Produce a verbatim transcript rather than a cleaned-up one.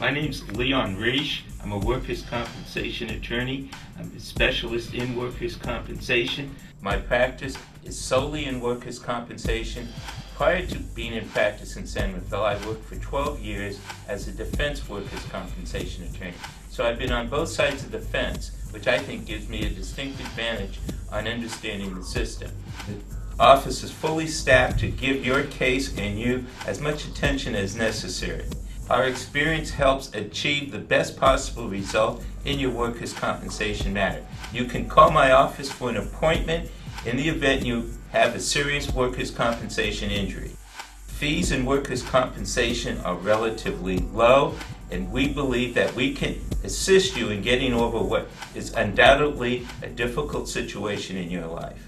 My name's Leon Reich. I'm a workers' compensation attorney. I'm a specialist in workers' compensation. My practice is solely in workers' compensation. Prior to being in practice in San Rafael, I worked for twelve years as a defense workers' compensation attorney. So I've been on both sides of the fence, which I think gives me a distinct advantage on understanding the system. The office is fully staffed to give your case and you as much attention as necessary. Our experience helps achieve the best possible result in your workers' compensation matter. You can call my office for an appointment in the event you have a serious workers' compensation injury. Fees in workers' compensation are relatively low, and we believe that we can assist you in getting over what is undoubtedly a difficult situation in your life.